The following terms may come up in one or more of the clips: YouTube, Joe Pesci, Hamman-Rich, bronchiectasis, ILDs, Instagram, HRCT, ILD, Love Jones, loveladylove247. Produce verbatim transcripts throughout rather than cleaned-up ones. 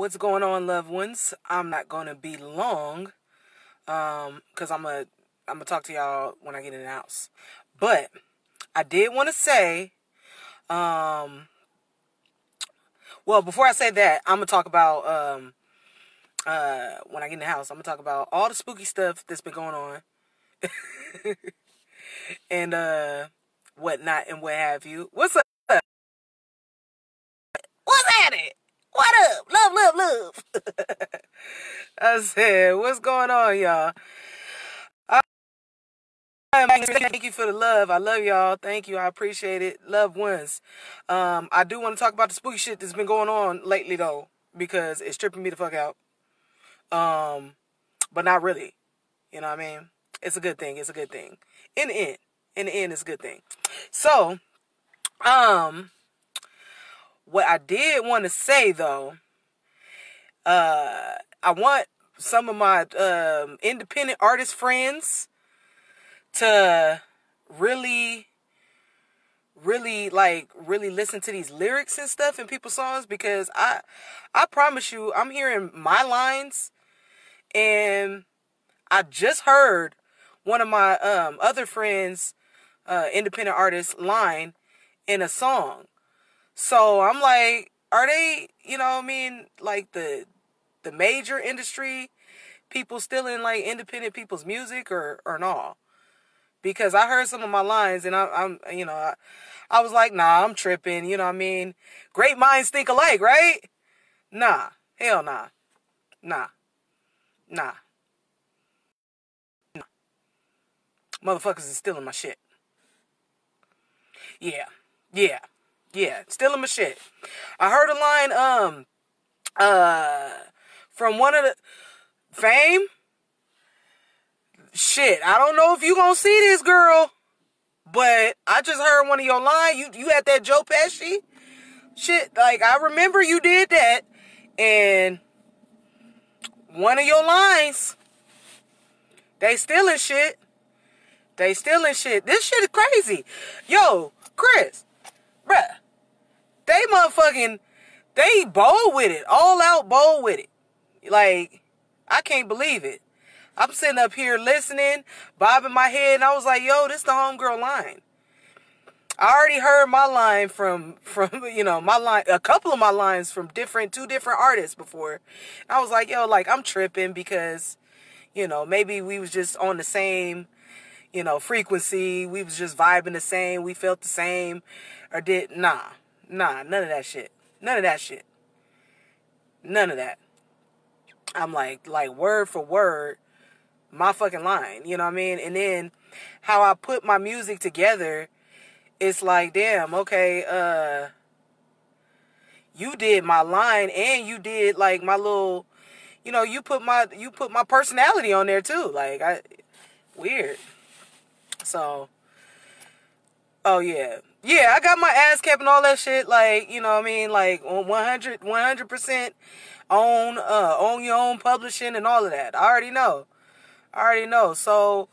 What's going on, loved ones? I'm not gonna be long, um, cause I'm a I'm gonna talk to y'all when I get in the house. But I did want to say, um, well, before I say that, I'm gonna talk about um, uh, when I get in the house. I'm gonna talk about all the spooky stuff that's been going on, and uh, whatnot and what have you. What's up? What's at it? What up? Love, love, love. I said, what's going on, y'all? I thank you for the love. I love y'all. Thank you. I appreciate it. Loved ones. Um, I do want to talk about the spooky shit that's been going on lately, though, because it's tripping me the fuck out. Um, but not really. You know what I mean? It's a good thing. It's a good thing. In the end. In the end, it's a good thing. So, um... what I did want to say, though, uh, I want some of my um, independent artist friends to really, really, like, really listen to these lyrics and stuff in people's songs, because I, I promise you, I'm hearing my lines, and I just heard one of my um, other friends, uh, independent artist line in a song. So I'm like, are they, you know what I mean, like the the major industry people stealing like independent people's music or or no? Because I heard some of my lines and I, I'm, you know, I, I was like, nah, I'm tripping, you know what I mean? Great minds think alike, right? Nah, hell nah, nah, nah, nah. Motherfuckers is stealing my shit. Yeah, yeah. Yeah, stealing my shit. I heard a line um uh from one of the Fame. Shit, I don't know if you gonna see this, girl, but I just heard one of your lines. You you had that Joe Pesci shit. Like, I remember you did that, and one of your lines, they stealing shit. They stealing shit. This shit is crazy. Yo, Chris. Bruh, they motherfucking, they bold with it, all out bold with it. Like, I can't believe it. I'm sitting up here listening, bobbing my head, and I was like, yo, this the homegirl line. I already heard my line from, from you know, my line, a couple of my lines from different, two different artists before. And I was like, yo, like, I'm tripping because, you know, maybe we was just on the same, you know, frequency, we was just vibing the same, we felt the same, or did, nah, nah, none of that shit, none of that shit, none of that. I'm like, like, word for word, my fucking line, you know what I mean? And then, how I put my music together, it's like, damn, okay, uh, you did my line, and you did, like, my little, you know, you put my, you put my personality on there, too, like, I, weird. So, oh yeah, yeah, I got my ass kept and all that shit, like, you know what I mean, like, one hundred percent own, uh, own your own publishing and all of that, I already know, I already know, so,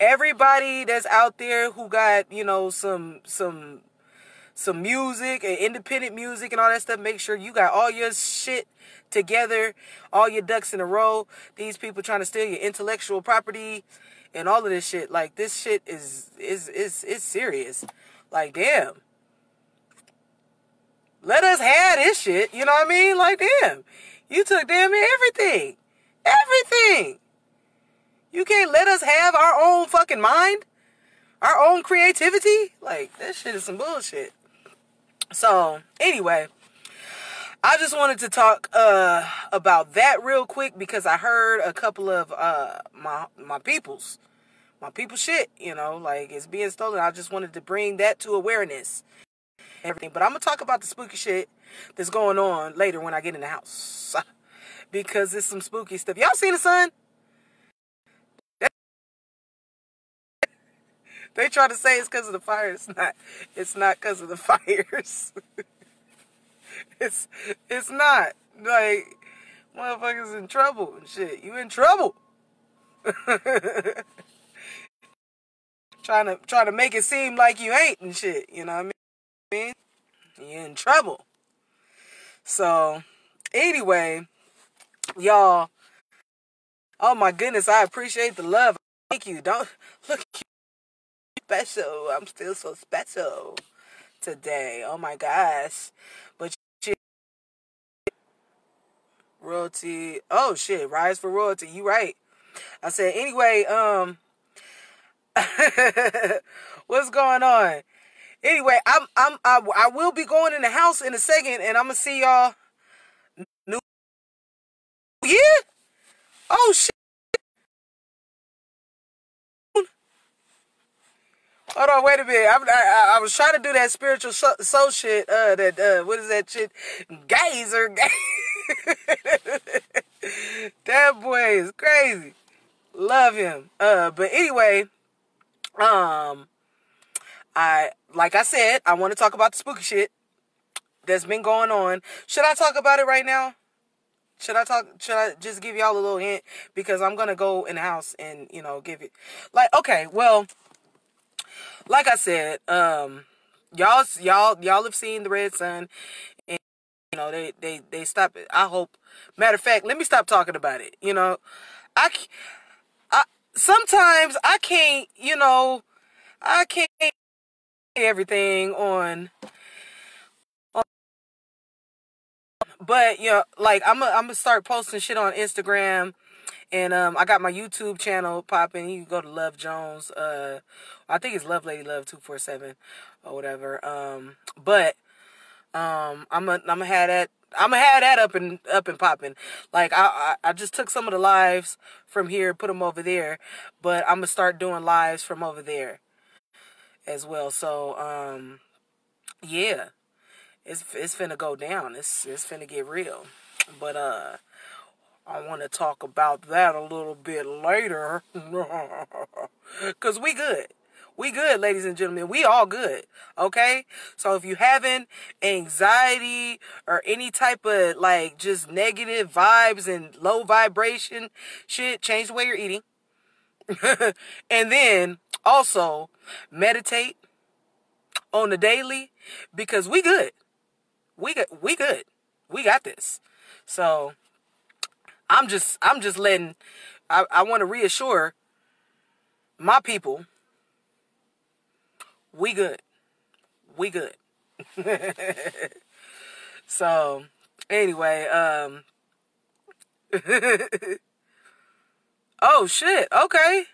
everybody that's out there who got, you know, some, some, some music, and independent music and all that stuff, make sure you got all your shit together, all your ducks in a row. These people trying to steal your intellectual property, and all of this shit, like, this shit is, is, is, is serious. Like, damn. Let us have this shit, you know what I mean? Like, damn. You took damn near everything. Everything. You can't let us have our own fucking mind? Our own creativity? Like, that shit is some bullshit. So, anyway. I just wanted to talk uh, about that real quick because I heard a couple of uh, my my peoples, my people shit, you know, like, it's being stolen. I just wanted to bring that to awareness, everything. But I'm gonna talk about the spooky shit that's going on later when I get in the house because it's some spooky stuff. Y'all seen the sun? They try to say it's because of the fire. It's not. It's not because of the fires. It's it's not, like, motherfuckers in trouble and shit. You in trouble. trying to trying to make it seem like you ain't and shit. You know what I mean? You in trouble. So Anyway, y'all, oh my goodness, I appreciate the love. Thank you. Don't look at you. Special. I'm still so special today. Oh my gosh. But shit. Royalty. Oh shit. Rise for royalty. You right. I said, anyway, um, what's going on? Anyway, I'm, I'm, I, I will be going in the house in a second, and I'm gonna see y'all. New Year? Oh shit. Hold on, wait a minute. I, I, I was trying to do that spiritual so, so shit. Uh, that uh, what is that shit? Gazer, gazer. That boy is crazy. Love him. Uh, but anyway, um, I like I said, I want to talk about the spooky shit that's been going on. Should I talk about it right now? Should I talk? Should I just give y'all a little hint, because I'm gonna go in the house and, you know, give it like, okay, well. Like I said, um, y'all, y'all, y'all have seen the Red Sun, and you know they, they, they stop it. I hope. Matter of fact, let me stop talking about it. You know, I, I sometimes I can't. You know, I can't say everything on, on. But you know, like I'm, a, I'm gonna start posting shit on Instagram. And um, I got my YouTube channel popping. You can go to Love Jones. Uh, I think it's love lady love two four seven or whatever. Um, but um, I'm a, I'm gonna have that. I'm gonna have that up and up and popping. Like I, I I just took some of the lives from here, put them over there. But I'm gonna start doing lives from over there as well. So um, yeah, it's it's finna go down. It's it's finna get real. But uh. I want to talk about that a little bit later. Because we good. We good, ladies and gentlemen. We all good. Okay? So if you having anxiety or any type of, like, just negative vibes and low vibration shit, change the way you're eating. And then, also, meditate on the daily. Because we good. We good. We good. We got this. So... I'm just, I'm just letting, I, I want to reassure my people, we good, we good. So, anyway, um, oh shit, okay.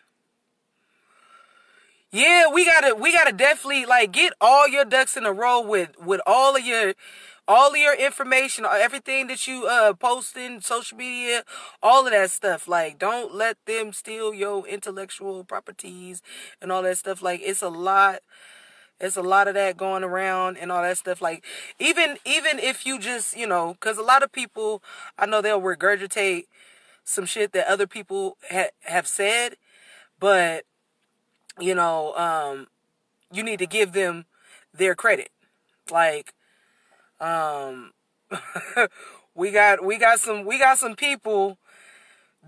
Yeah, we gotta, we gotta definitely, like, get all your ducks in a row with, with all of your, all of your information, everything that you uh, post in social media, all of that stuff. Like, don't let them steal your intellectual properties and all that stuff. Like, it's a lot, it's a lot of that going around and all that stuff. Like, even, even if you just, you know, because a lot of people, I know they'll regurgitate some shit that other people ha have said, but, you know, um, you need to give them their credit. Like, um, we got, we got some, we got some people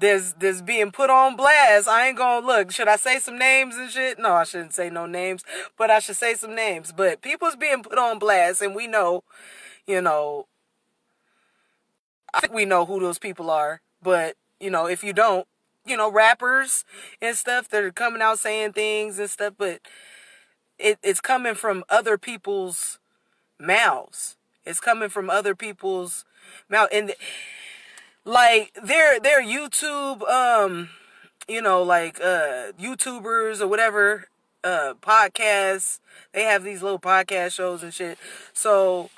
that's, that's being put on blast. I ain't gonna look, should I say some names and shit? No, I shouldn't say no names, but I should say some names, but people's being put on blast, and we know, you know, I think we know who those people are, but, you know, if you don't, you know, rappers and stuff that are coming out saying things and stuff, but it, it's coming from other people's mouths. It's coming from other people's mouth, and the, like their their YouTube, um, you know, like uh, YouTubers or whatever, uh, podcasts. They have these little podcast shows and shit. So,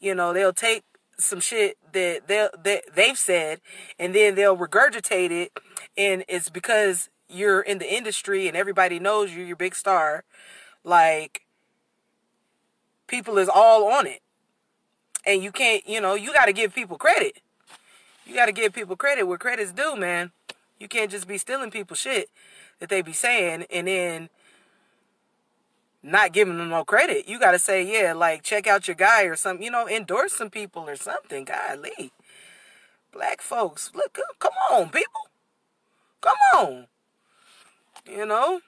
you know, they'll take some shit that they that they've said, and then they'll regurgitate it, and it's because you're in the industry and everybody knows you. You're a big star, like people is all on it. And you can't, you know, you got to give people credit. You got to give people credit where credit's due, man. You can't just be stealing people's shit that they be saying and then not giving them no credit. You got to say, yeah, like, check out your guy or something. You know, endorse some people or something. Golly. Black folks, look, come on, people. Come on. You know?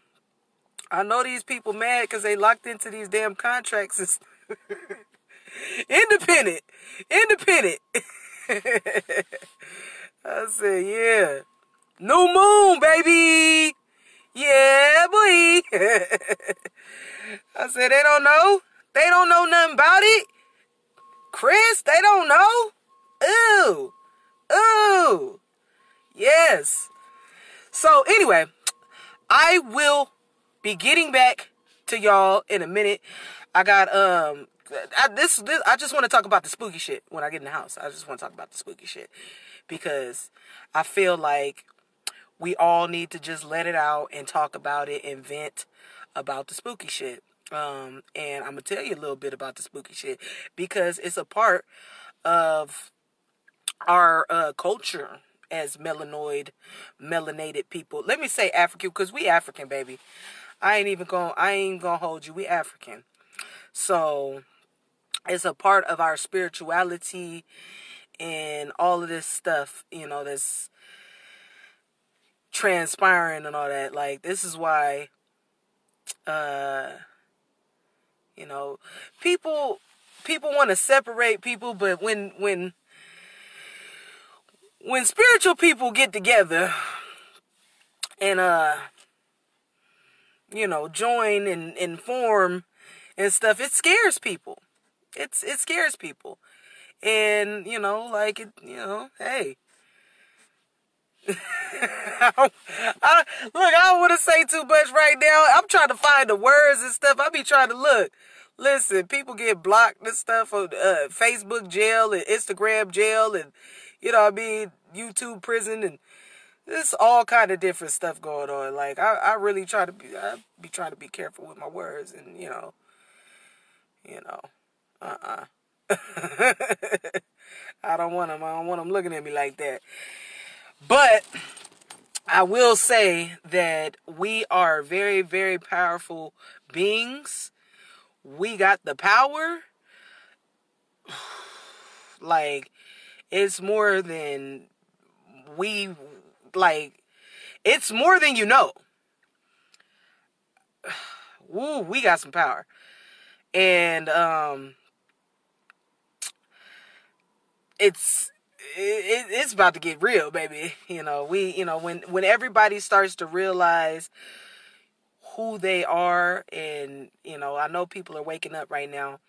I know these people mad because they locked into these damn contracts and stuff. Independent, independent. I said, yeah. New moon, baby. Yeah, boy. I said, they don't know. They don't know nothing about it. Chris, they don't know. Ooh. Ooh. Yes. So, anyway, I will be getting back to y'all in a minute. I got, um, I, this, this, I just want to talk about the spooky shit when I get in the house. I just want to talk about the spooky shit because I feel like we all need to just let it out and talk about it and vent about the spooky shit. Um, and I'm going to tell you a little bit about the spooky shit because it's a part of our uh, culture as melanoid, melanated people. Let me say African because we African, baby. I ain't even going I ain't gonna hold you. We African. So it's a part of our spirituality and all of this stuff, you know, that's transpiring and all that. Like, this is why, uh, you know, people, people want to separate people, but when, when, when spiritual people get together and, uh, you know, join and, and form and stuff, it scares people. It's, it scares people. And, you know, like, it, you know, hey. I don't, I, look, I don't want to say too much right now. I'm trying to find the words and stuff. I be trying to look. Listen, people get blocked and stuff on uh, Facebook jail and Instagram jail and, you know what I mean, YouTube prison and there's all kind of different stuff going on. Like, I, I really try to be, I be trying to be careful with my words and, you know, you know, uh-uh. I don't want them. I don't want them looking at me like that. But I will say that we are very, very powerful beings. We got the power. Like, it's more than we, like, it's more than you know. Woo, we got some power. And, um, it's, It, it's about to get real, baby. You know, we, you know, when, when everybody starts to realize who they are and, you know, I know people are waking up right now.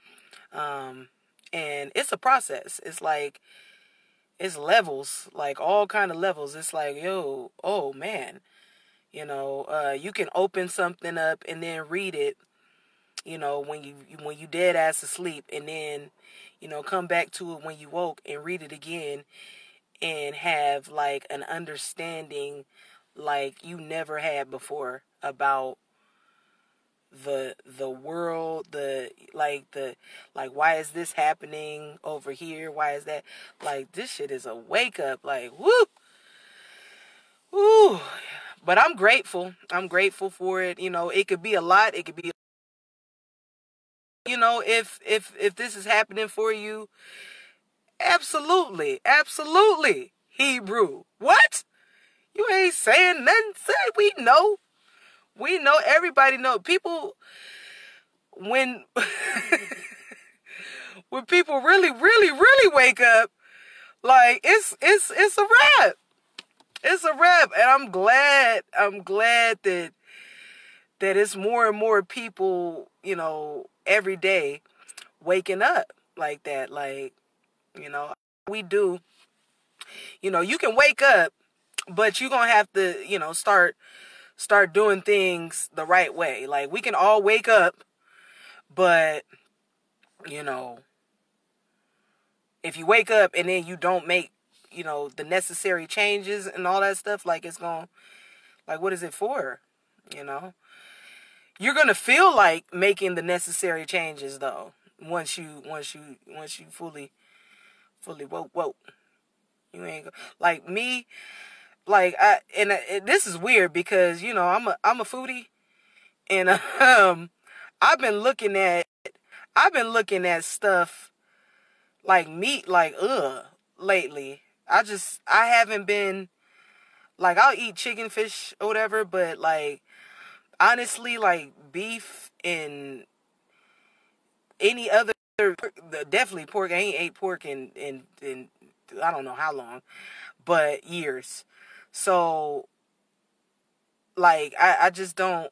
Um, and it's a process. It's like, it's levels, like all kind of levels. It's like, yo, oh man, you know, uh, you can open something up and then read it, you know, when you, when you dead ass asleep and then, you know, come back to it when you woke and read it again and have like an understanding like you never had before about the the world, the like the like why is this happening over here? Why is that? Like, this shit is a wake up, like woo. Woo. But I'm grateful. I'm grateful for it. You know, it could be a lot, it could be a You know, if, if, if this is happening for you, absolutely, absolutely, Hebrew. What? You ain't saying nothing. Say, we know. We know. Everybody know. People, when, when people really, really, really wake up, like, it's, it's, it's a wrap. It's a wrap. And I'm glad, I'm glad that, that it's more and more people, you know, every day waking up like that. Like, you know, we do, you know, you can wake up, but you're going to have to, you know, start, start doing things the right way. Like, we can all wake up, but, you know, if you wake up and then you don't make, you know, the necessary changes and all that stuff, like, it's going to, like, what is it for? You know? You're going to feel like making the necessary changes though. Once you, once you, once you fully, fully, whoa, whoa. You ain't go, like me, like I, and I, this is weird because, you know, I'm a, I'm a foodie and, um, I've been looking at, I've been looking at stuff like meat, like, ugh, lately. I just, I haven't been like, I'll eat chicken, fish or whatever, but like, honestly, like beef and any other, definitely pork. I ain't ate pork in, in, in I don't know how long, but years. So, like, I, I just don't,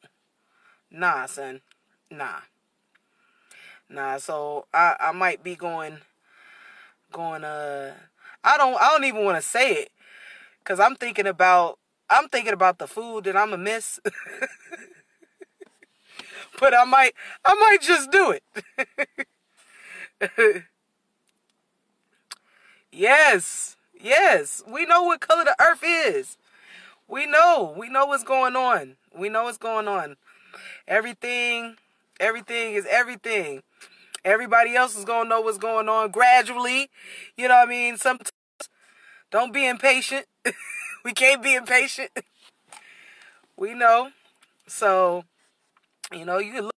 nah, son, nah, nah, so, I, I might be going, going, uh, I don't, I don't even want to say it, because I'm thinking about, I'm thinking about the food that I'm gonna miss, but I might, I might just do it. Yes, yes, we know what color the earth is. We know, we know what's going on. We know what's going on. Everything, everything is everything. Everybody else is going to know what's going on gradually. You know what I mean? Sometimes, don't be impatient. We can't be impatient. We know. So, you know, you can look,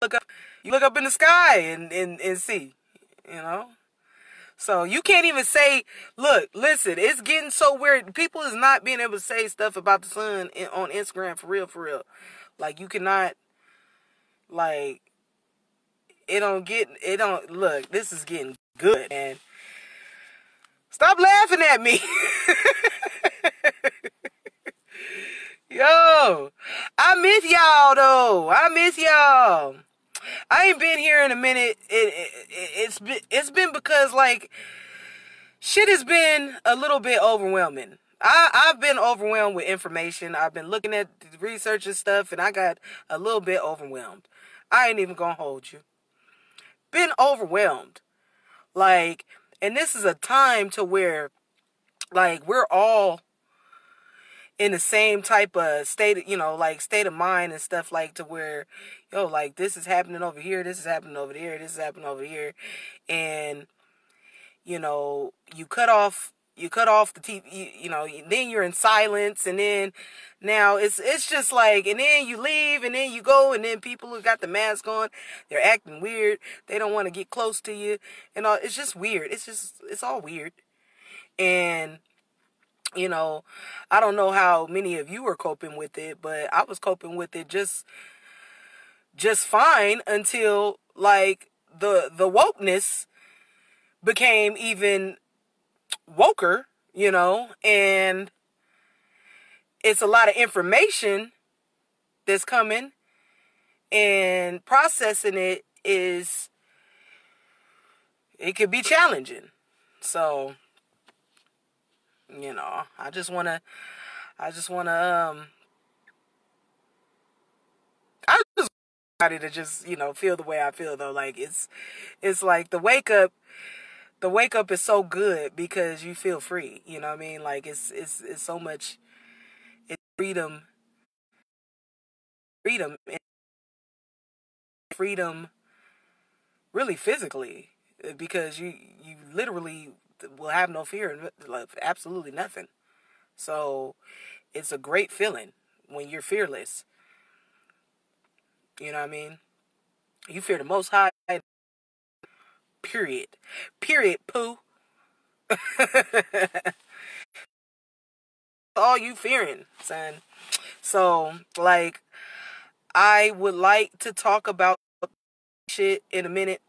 look up, you look up in the sky and, and, and see, you know? So you can't even say, look, listen, it's getting so weird. People is not being able to say stuff about the sun on Instagram for real, for real. Like, you cannot, like, it don't get, it don't, look, this is getting good, man. Stop laughing at me. Yo, I miss y'all, though. I miss y'all. I ain't been here in a minute. It, it, it, it's been, it's been because, like, shit has been a little bit overwhelming. I, I've been overwhelmed with information. I've been looking at research and stuff, and I got a little bit overwhelmed. I ain't even gonna hold you. Been overwhelmed. Like, and this is a time to where, like, we're all in the same type of state, you know, like, state of mind and stuff, like, to where, yo, like, this is happening over here, this is happening over here, this is happening over here, and, you know, you cut off, you cut off the T V, you, you know, then you're in silence, and then, now, it's, it's just like, and then you leave, and then you go, and then people who got the mask on, they're acting weird, they don't want to get close to you, and all, it's just weird, it's just, it's all weird, and, you know, I don't know how many of you are coping with it, but I was coping with it just, just fine until, like, the, the wokeness became even woker, you know, and it's a lot of information that's coming, and processing it is, it could be challenging, so, you know, I just want to, I just want to, um, I just want everybody to just, you know, feel the way I feel, though. Like, it's, it's like the wake up, the wake up is so good because you feel free, you know what I mean? Like, it's, it's, it's so much, it's freedom, freedom, freedom, really physically, because you, you literally will have no fear and absolutely nothing. So it's a great feeling when you're fearless. You know what I mean? You fear the Most High. Period. Period, poo. All you fearing, son. So, like, I would like to talk about shit in a minute.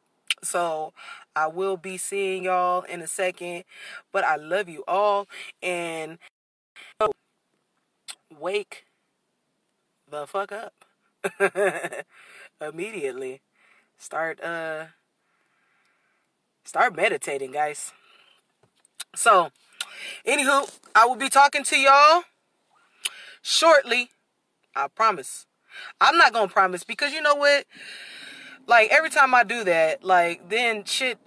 So I will be seeing y'all in a second, but I love you all, and oh, wake the fuck up immediately. Start, uh, start meditating, guys. So, anywho, I will be talking to y'all shortly. I promise. I'm not gonna promise, because you know what? Like, every time I do that, like, then shit,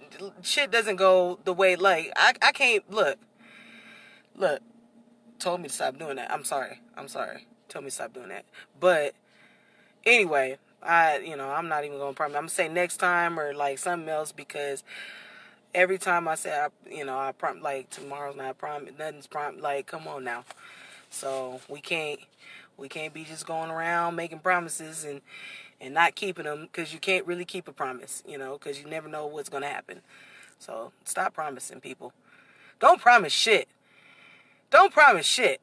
shit doesn't go the way, like, I, I can't, look, look, told me to stop doing that. I'm sorry. I'm sorry. Told me to stop doing that. But anyway, I, you know, I'm not even going to promise. I'm going to say next time or, like, something else, because every time I say, I, you know, I prom, like, tomorrow's not prom, nothing's prom, like, come on now. So we can't, we can't be just going around making promises and, and not keeping them, because you can't really keep a promise, you know, because you never know what's going to happen. So stop promising people. Don't promise shit. Don't promise shit.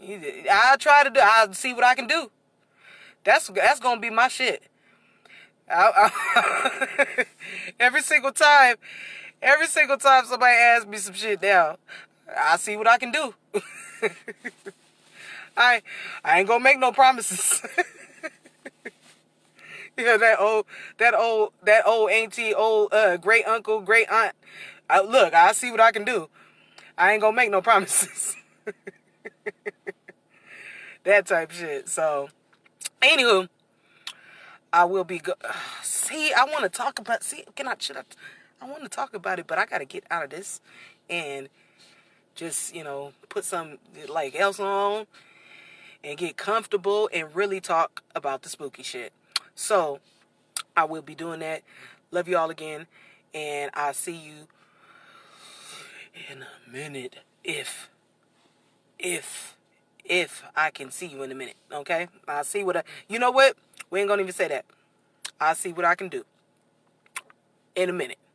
You, I'll try to do, I'll see what I can do. That's, that's going to be my shit. I, I, every single time, Every single time somebody asks me some shit now, I see what I can do. I I ain't gonna make no promises. You know, that old, that old, that old auntie, old uh, great uncle, great aunt. I, look, I see what I can do. I ain't gonna make no promises. That type shit. So, anywho, I will be go see, I want to talk about, see, can I, should I, I want to talk about it, but I got to get out of this and just, you know, put some, like, else on and get comfortable and really talk about the spooky shit. So, I will be doing that. Love you all again, and I'll see you in a minute, if, if, if I can see you in a minute, okay? I'll see what I, you know what? We ain't gonna even say that. I'll see what I can do in a minute.